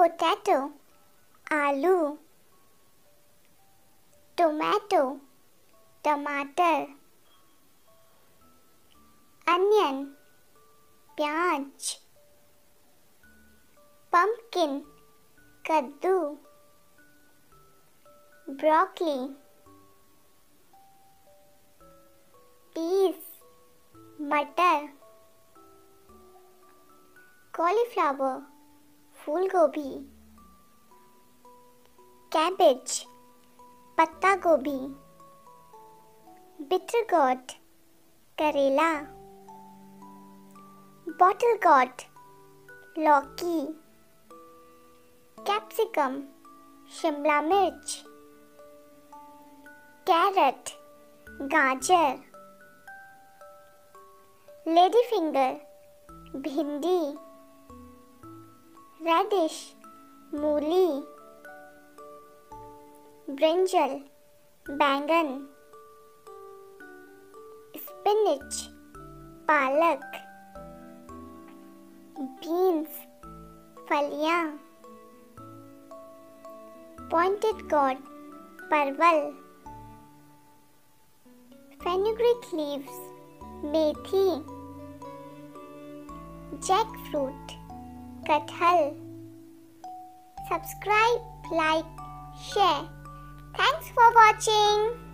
potato, aloo, tomato, tamatar, onion, pyaz, pumpkin, kaddu, broccoli, peas, matar, cauliflower, phool gobhi, cabbage, पत्ता गोभी, bitter gourd, करेला, bottle gourd, लौकी, capsicum, Shimla मिर्च, carrot, गाजर, lady finger, भिंडी, radish, मूली, brinjal, बैंगन, spinach, पालक, beans, फलियां, pointed gourd, परवल, fenugreek leaves, मेथी, jackfruit, कटहल। Subscribe, like, share. Thanks for watching.